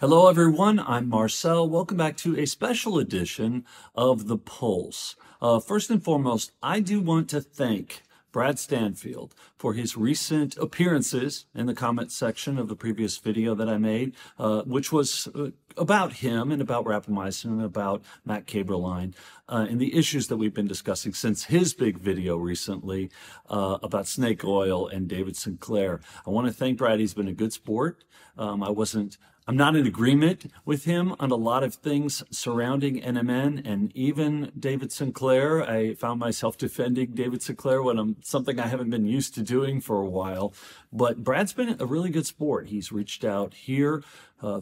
Hello, everyone. I'm Marcel. Welcome back to a special edition of The Pulse. First and foremost, I do want to thank Brad Stanfield for his recent appearances in the comment section of the previous video that I made, which was about him and about rapamycin and about Matt Kaeberlein and the issues that we've been discussing since his big video recently about snake oil and David Sinclair. I want to thank Brad. He's been a good sport. I'm not in agreement with him on a lot of things surrounding NMN and even David Sinclair. I found myself defending David Sinclair when something I haven't been used to doing for a while. But Brad's been a really good sport. He's reached out here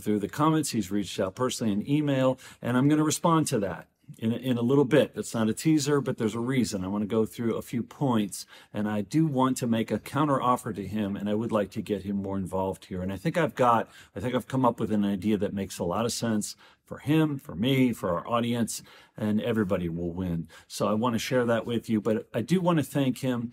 through the comments. He's reached out personally in email, and I'm going to respond to that in a little bit. It's not a teaser, but there's a reason. I want to go through a few points, and I do want to make a counter offer to him, and I would like to get him more involved here. And I think I've come up with an idea that makes a lot of sense for him, for me, for our audience, and everybody will win. So I want to share that with you, but I do want to thank him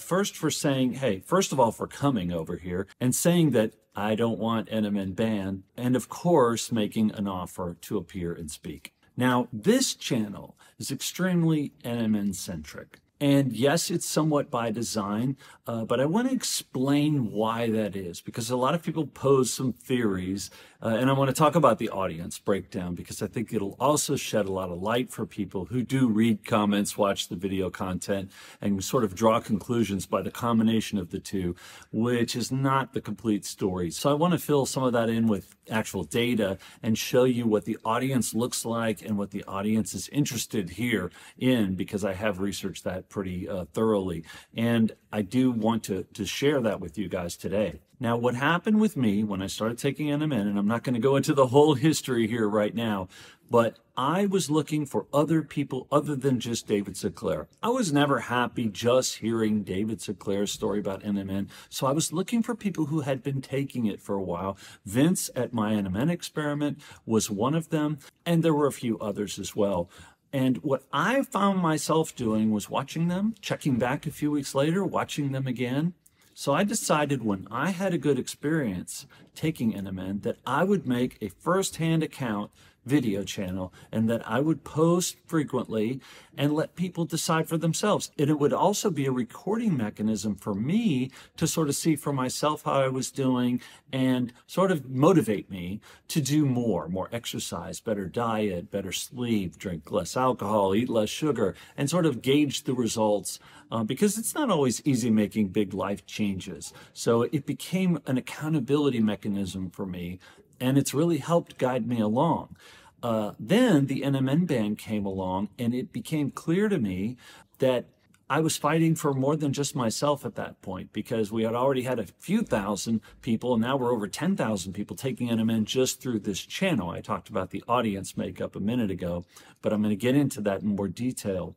first for saying, hey, first of all, for coming over here and saying that I don't want NMN banned, and of course, making an offer to appear and speak. Now, this channel is extremely NMN-centric, and yes, it's somewhat by design, but I want to explain why that is, because a lot of people pose some theories, and I want to talk about the audience breakdown, because I think it'll also shed a lot of light for people who do read comments, watch the video content, and sort of draw conclusions by the combination of the two, which is not the complete story. So I want to fill some of that in with actual data and show you what the audience looks like and what the audience is interested here in, because I have researched that pretty thoroughly, and I do want to share that with you guys today. Now, what happened with me when I started taking NMN, and I'm not going to go into the whole history here right now, but I was looking for other people other than just David Sinclair. I was never happy just hearing David Sinclair's story about NMN, so I was looking for people who had been taking it for a while. Vince at my NMN experiment was one of them, and there were a few others as well. And what I found myself doing was watching them, checking back a few weeks later, watching them again. So I decided when I had a good experience taking NMN that I would make a first-hand account video channel and that I would post frequently and let people decide for themselves. And it would also be a recording mechanism for me to sort of see for myself how I was doing and sort of motivate me to do more exercise, better diet, better sleep, drink less alcohol, eat less sugar, and sort of gauge the results because it's not always easy making big life changes. So it became an accountability mechanism for me, and it's really helped guide me along. Then the NMN ban came along, and it became clear to me that I was fighting for more than just myself at that point, because we had already had a few thousand people, and now we're over 10,000 people taking NMN just through this channel. I talked about the audience makeup a minute ago, but I'm going to get into that in more detail.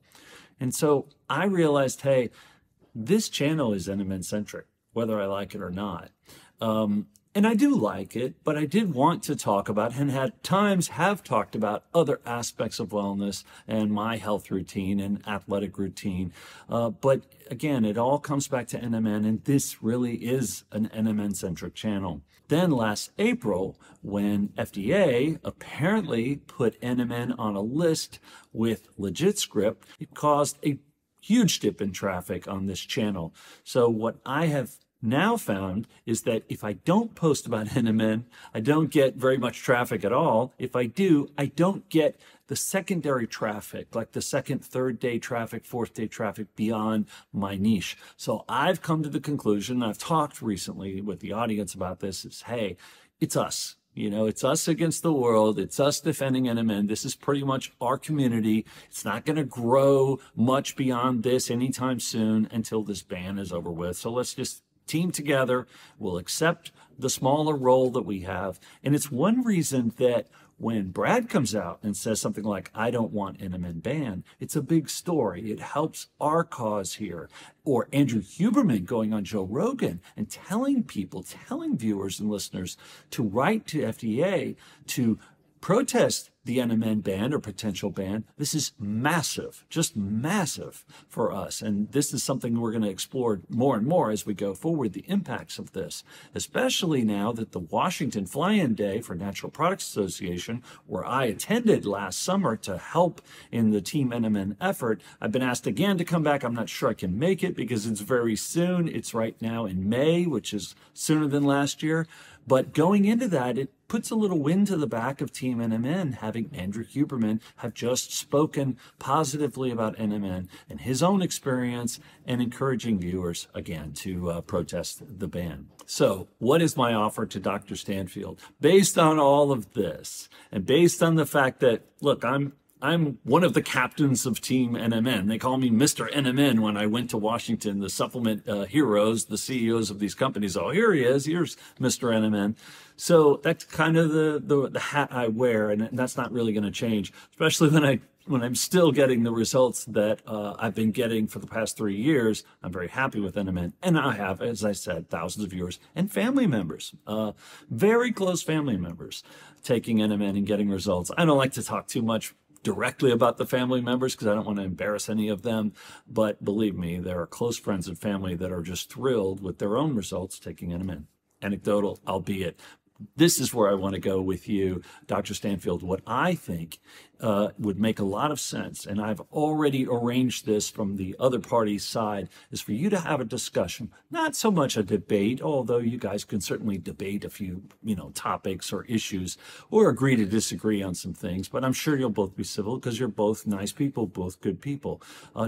And so I realized, hey, this channel is NMN-centric, whether I like it or not. And I do like it, but I did want to talk about and at times have talked about other aspects of wellness and my health routine and athletic routine. But again, it all comes back to NMN, and this really is an NMN-centric channel. Then last April, when FDA apparently put NMN on a list with LegitScript, it caused a huge dip in traffic on this channel. So what I have now found is that if I don't post about NMN, I don't get very much traffic at all. If I do, I don't get the secondary traffic, like the second, third day traffic, fourth day traffic beyond my niche. So I've come to the conclusion, and I've talked recently with the audience about this, is, hey, it's us. You know, it's us against the world. It's us defending NMN. This is pretty much our community. It's not going to grow much beyond this anytime soon until this ban is over with. So let's just team together. We'll accept the smaller role that we have. And it's one reason that when Brad comes out and says something like, I don't want NMN banned, it's a big story. It helps our cause here. Or Andrew Huberman going on Joe Rogan and telling people, telling viewers and listeners to write to FDA to protest the NMN ban or potential ban. This is massive, just massive for us. And this is something we're going to explore more and more as we go forward, the impacts of this, especially now that the Washington Fly-In Day for Natural Products Association, where I attended last summer to help in the Team NMN effort, I've been asked again to come back. I'm not sure I can make it because it's very soon. It's right now in May, which is sooner than last year. But going into that, it puts a little wind to the back of Team NMN, having Andrew Huberman have just spoken positively about NMN and his own experience, and encouraging viewers again to protest the ban. So what is my offer to Dr. Stanfield? Based on all of this, and based on the fact that, look, I'm one of the captains of Team NMN. They call me Mr. NMN when I went to Washington. The supplement heroes, the CEOs of these companies, oh, here he is, here's Mr. NMN. So that's kind of the hat I wear, and that's not really going to change, especially when I'm still getting the results that I've been getting for the past 3 years. I'm very happy with NMN, and I have, as I said, thousands of viewers and family members, very close family members taking NMN and getting results. I don't like to talk too much directly about the family members because I don't want to embarrass any of them. But believe me, there are close friends and family that are just thrilled with their own results taking NMN. Anecdotal, albeit. This is where I want to go with you, Dr. Stanfield, what I think would make a lot of sense, and I've already arranged this from the other party's side, is for you to have a discussion, not so much a debate, although you guys can certainly debate a few, topics or issues, or agree to disagree on some things, but I'm sure you'll both be civil because you're both nice people, both good people.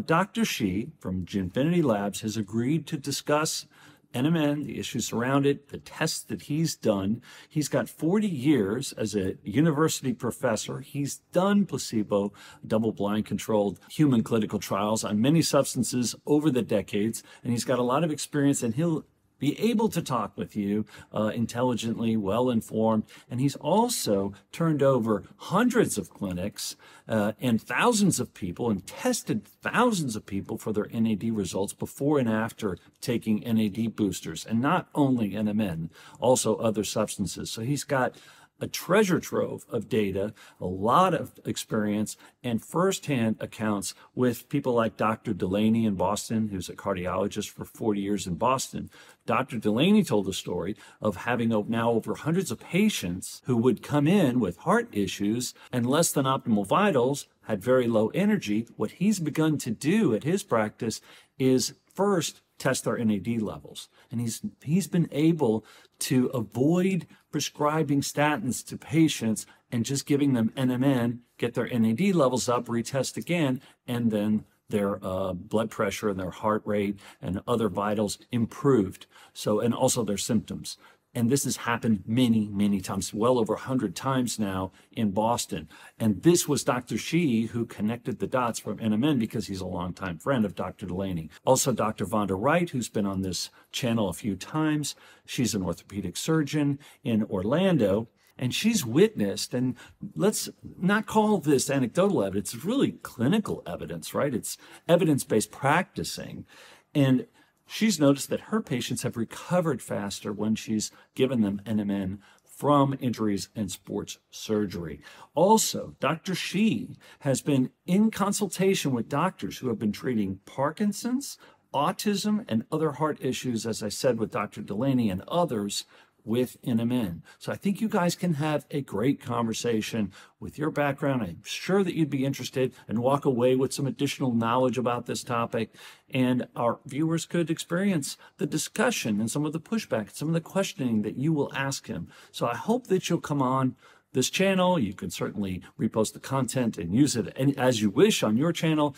Dr. Shi from Genfinity Labs has agreed to discuss NMN, the issues around it, the tests that he's done. He's got 40 years as a university professor. He's done placebo, double-blind controlled human clinical trials on many substances over the decades, and he's got a lot of experience, and he'll be able to talk with you intelligently, well-informed. And he's also turned over hundreds of clinics and thousands of people, and tested thousands of people for their NAD results before and after taking NAD boosters, and not only NMN, also other substances. So he's got a treasure trove of data, a lot of experience, and firsthand accounts with people like Dr. Delaney in Boston, who's a cardiologist for 40 years in Boston. Dr. Delaney told the story of having now over hundreds of patients who would come in with heart issues and less than optimal vitals, had very low energy. What he's begun to do at his practice is first test their NAD levels. And he's been able to avoid prescribing statins to patients and just giving them NMN, get their NAD levels up, retest again, and then their blood pressure and their heart rate and other vitals improved. So, and also their symptoms. And this has happened many, many times, well over 100 times now in Boston. And this was Dr. Shi who connected the dots from NMN because he's a longtime friend of Dr. Delaney. Also, Dr. Vonda Wright, who's been on this channel a few times. She's an orthopedic surgeon in Orlando, and she's witnessed, and let's not call this anecdotal evidence, it's really clinical evidence, right? It's evidence-based practicing. And she's noticed that her patients have recovered faster when she's given them NMN from injuries and sports surgery. Also, Dr. Shi has been in consultation with doctors who have been treating Parkinson's, autism, and other heart issues, as I said, with Dr. Delaney and others, with NMN. So I think you guys can have a great conversation with your background. I'm sure that you'd be interested and walk away with some additional knowledge about this topic. And our viewers could experience the discussion and some of the pushback, some of the questioning that you will ask him. So I hope that you'll come on this channel. You can certainly repost the content and use it as you wish on your channel.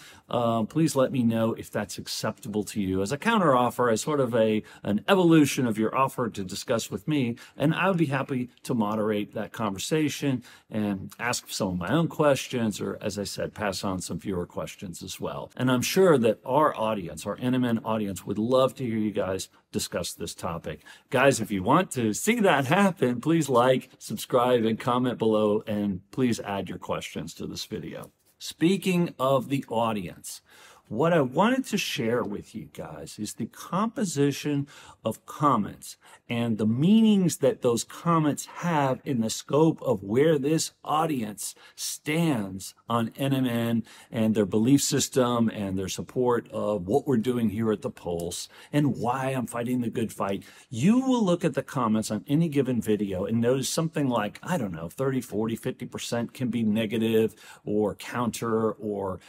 Please let me know if that's acceptable to you as a counteroffer, as sort of an evolution of your offer to discuss with me. And I would be happy to moderate that conversation and ask some of my own questions, or, as I said, pass on some viewer questions as well. And I'm sure that our audience, our NMN audience, would love to hear you guys discuss this topic. Guys, if you want to see that happen, please like, subscribe, and comment below, and please add your questions to this video. Speaking of the audience, What I wanted to share with you guys is the composition of comments and the meanings that those comments have in the scope of where this audience stands on NMN and their belief system and their support of what we're doing here at The Pulse and why I'm fighting the good fight. You will look at the comments on any given video and notice something like, I don't know, 30, 40, 50% can be negative or counter or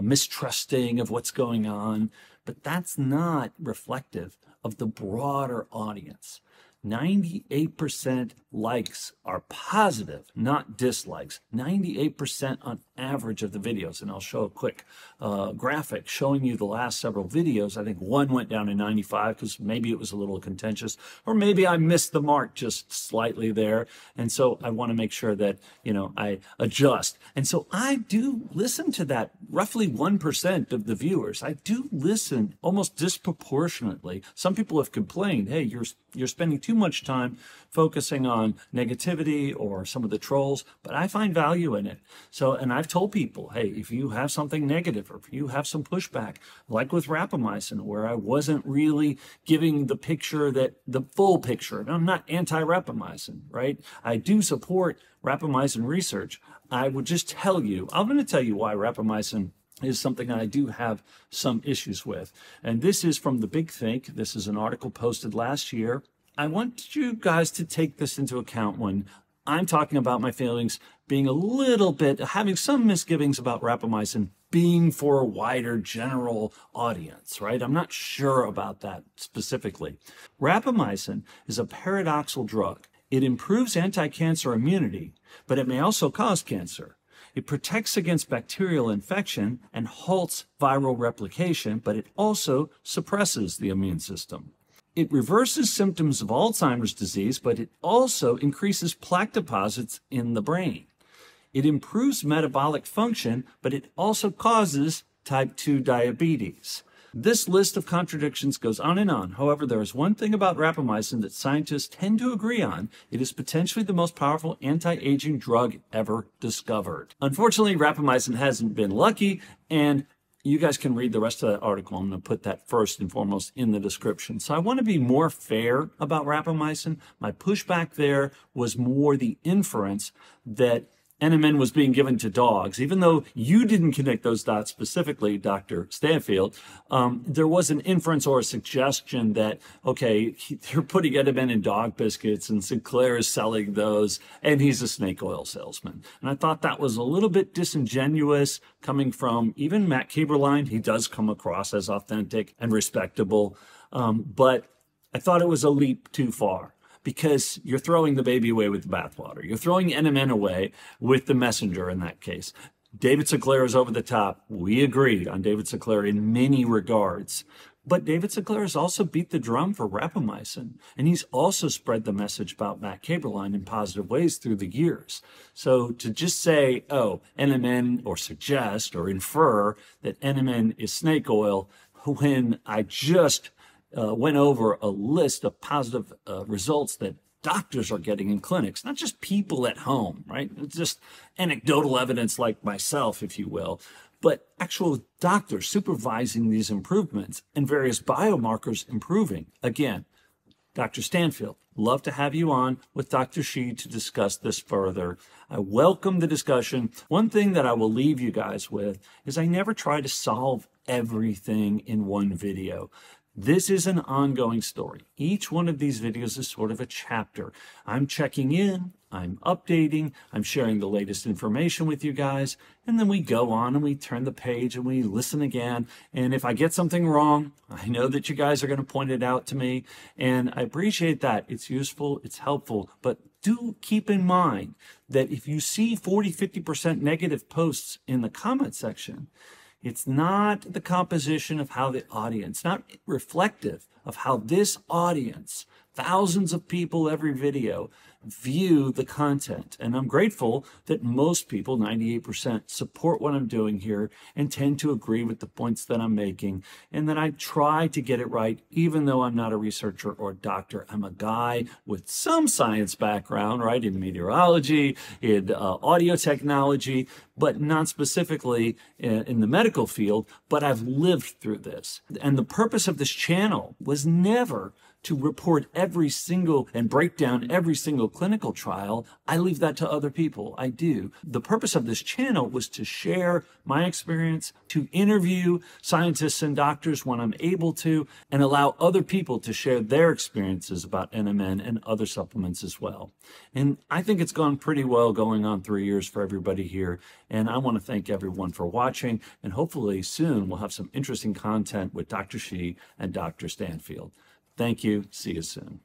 mistrusting of what's going on, but that's not reflective of the broader audience. 98% likes are positive, not dislikes. 98% on average of the videos, and I'll show a quick graphic showing you the last several videos. I think one went down to 95 because maybe it was a little contentious, or maybe I missed the mark just slightly there, and so I want to make sure that, you know, I adjust. And so I do listen to that roughly 1% of the viewers. I do listen almost disproportionately. Some people have complained, hey, you're spending too much time focusing on negativity or some of the trolls, but I find value in it. So, and I've told people, hey, if you have something negative or if you have some pushback, like with rapamycin, where I wasn't really giving the picture, that the full picture, and I'm not anti-rapamycin, right? I do support rapamycin research. I would just tell you, I'm going to tell you why rapamycin is something I do have some issues with. And this is from the BigThink. This is an article posted last year. I want you guys to take this into account when I'm talking about my feelings being a little bit, having some misgivings about rapamycin being for a wider general audience, right? I'm not sure about that specifically. Rapamycin is a paradoxical drug. It improves anti-cancer immunity, but it may also cause cancer. It protects against bacterial infection and halts viral replication, but it also suppresses the immune system. It reverses symptoms of Alzheimer's disease, but it also increases plaque deposits in the brain. It improves metabolic function, but it also causes type 2 diabetes. This list of contradictions goes on and on. However, there is one thing about rapamycin that scientists tend to agree on. It is potentially the most powerful anti-aging drug ever discovered. Unfortunately, rapamycin hasn't been lucky, and you guys can read the rest of that article. I'm going to put that first and foremost in the description. So I want to be more fair about rapamycin. My pushback there was more the inference that NMN was being given to dogs, even though you didn't connect those dots specifically, Dr. Stanfield. There was an inference or a suggestion that, okay, they're putting NMN in dog biscuits and Sinclair is selling those and he's a snake oil salesman. And I thought that was a little bit disingenuous coming from even Matt Kaeberlein. He does come across as authentic and respectable, but I thought it was a leap too far, because you're throwing the baby away with the bathwater. You're throwing NMN away with the messenger in that case. David Sinclair is over the top. We agree on David Sinclair in many regards. But David Sinclair has also beat the drum for rapamycin, and he's also spread the message about Matt Kaeberlein in positive ways through the years. So to just say, oh, NMN, or suggest or infer that NMN is snake oil, when I just went over a list of positive results that doctors are getting in clinics, not just people at home, right? It's just anecdotal evidence like myself, if you will, but actual doctors supervising these improvements and various biomarkers improving. Again, Dr. Stanfield, love to have you on with Dr. Shi to discuss this further. I welcome the discussion. One thing that I will leave you guys with is I never try to solve everything in one video. This is an ongoing story. Each one of these videos is sort of a chapter. I'm checking in, I'm updating, I'm sharing the latest information with you guys, and then we go on and we turn the page and we listen again. And if I get something wrong, I know that you guys are going to point it out to me, and I appreciate that. It's useful, it's helpful, but do keep in mind that if you see 40, 50% negative posts in the comment section, it's not the composition of how the audience, not reflective of how this audience, thousands of people every video, view the content. And I'm grateful that most people, 98%, support what I'm doing here and tend to agree with the points that I'm making, and that I try to get it right, even though I'm not a researcher or a doctor. I'm a guy with some science background, right, in meteorology, in audio technology, but not specifically in the medical field, but I've lived through this. And the purpose of this channel was never to report every single and break down every single clinical trial. I leave that to other people. I do. The purpose of this channel was to share my experience, to interview scientists and doctors when I'm able to, and allow other people to share their experiences about NMN and other supplements as well. And I think it's gone pretty well, going on 3 years for everybody here. And I want to thank everyone for watching, and hopefully soon we'll have some interesting content with Dr. Shi and Dr. Stanfield. Thank you. See you soon.